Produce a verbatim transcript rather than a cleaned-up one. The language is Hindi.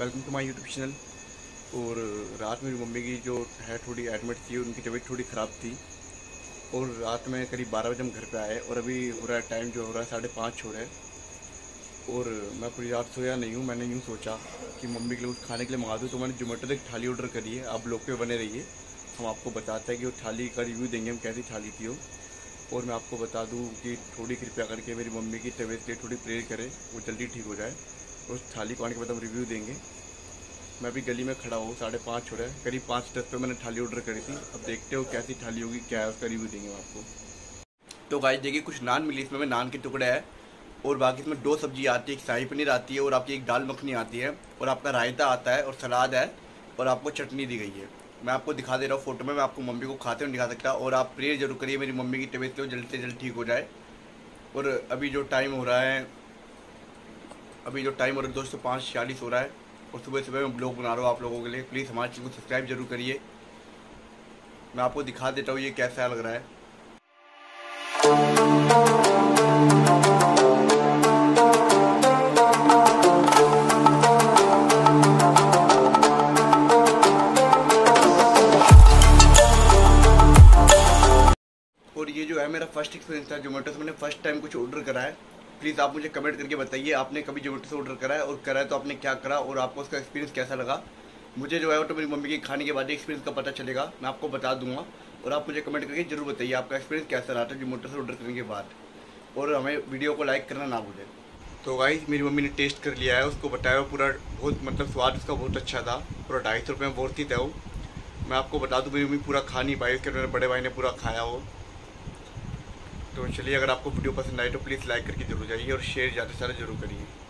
Welcome to my YouTube channel. और रात में मम्मी की जो है थोड़ी एडमिट थी, उनकी तबीयत थोड़ी ख़राब थी और रात में करीब बारह बजे हम घर पे आए और अभी हो रहा है टाइम जो हो रहा है साढ़े पाँच हो रहा है। और मैं पूरी रात सोया नहीं हूँ। मैंने यूँ सोचा कि मम्मी के लिए कुछ खाने के लिए मंगा दूँ, तो मैंने ज़ोमैटो से एक थाली ऑर्डर करी है। आप लोग पे बने रहिए, हम आपको बताते हैं कि वो थाली का रिव्यू देंगे हम कैसी थाली थी हो। और मैं आपको बता दूँ कि थोड़ी कृपया करके मेरी मम्मी की तबीयत के लिए थोड़ी प्रेयर करें, वो जल्दी ठीक हो जाए। उस थाली को आने के बाद हम रिव्यू देंगे। मैं अभी गली में खड़ा हूँ, साढ़े पाँच हो रहा है, करीब पाँच दस पे मैंने थाली ऑर्डर करी थी। अब देखते हो कैसी थाली होगी, क्या है उसका रिव्यू देंगे आपको। तो गाइस देखिए, कुछ नान मिली, इसमें में नान के टुकड़े हैं और बाकी इसमें दो सब्जी आती है, एक शाही पनीर आती है और आपकी एक दाल मखनी आती है और आपका रायता आता है और सलाद है और आपको चटनी दी गई है। मैं आपको दिखा दे रहा हूँ फोटो में, मैं आपको मम्मी को खाते हुए दिखा सकता। और आप प्रेयर जरूर करिए मेरी मम्मी की तबीयत जो जल्द से जल्द ठीक हो जाए। और अभी जो टाइम हो रहा है अभी जो टाइम हो रहा है दोस्तों पाँच छियालीस हो रहा है और सुबह सुबह मैं ब्लॉग बना रहा हूँ आप लोगों के लिए। प्लीज़ हमारे चैनल को सब्सक्राइब जरूर करिए। मैं आपको दिखा देता हूँ ये कैसा लग रहा है। और ये जो है मेरा फर्स्ट एक्सपीरियंस था ज़ोमैटो से। मैंने फर्स्ट टाइम कुछ ऑर्डर करा है। प्लीज़ आप मुझे कमेंट करके बताइए आपने कभी ज़ोमैटो से ऑर्डर करा है, और करा है तो आपने क्या करा और आपको उसका एक्सपीरियंस कैसा लगा। मुझे जो है वो तो मेरी मम्मी के खाने के बाद एक्सपीरियंस का पता चलेगा, मैं आपको बता दूंगा। और आप मुझे कमेंट करके जरूर बताइए आपका एक्सपीरियंस कैसा रहा था ज़ोमैटो से ऑर्डर करने के बाद। और हमें वीडियो को लाइक करना ना भूलें। तो गाइस मेरी मम्मी ने टेस्ट कर लिया है, उसको बताया पूरा, बहुत मतलब स्वाद उसका बहुत अच्छा था। पूरा ढाई सौ रुपये में बहुत ही था वो। मैं आपको बता दूँ मेरी मम्मी पूरा खा नहीं पाई, उसके मेरे बड़े भाई ने पूरा खाया हो। तो चलिए, अगर आपको वीडियो पसंद आए तो प्लीज़ लाइक करके जरूर जाइए और शेयर ज़्यादा से ज़्यादा जरूर करिए।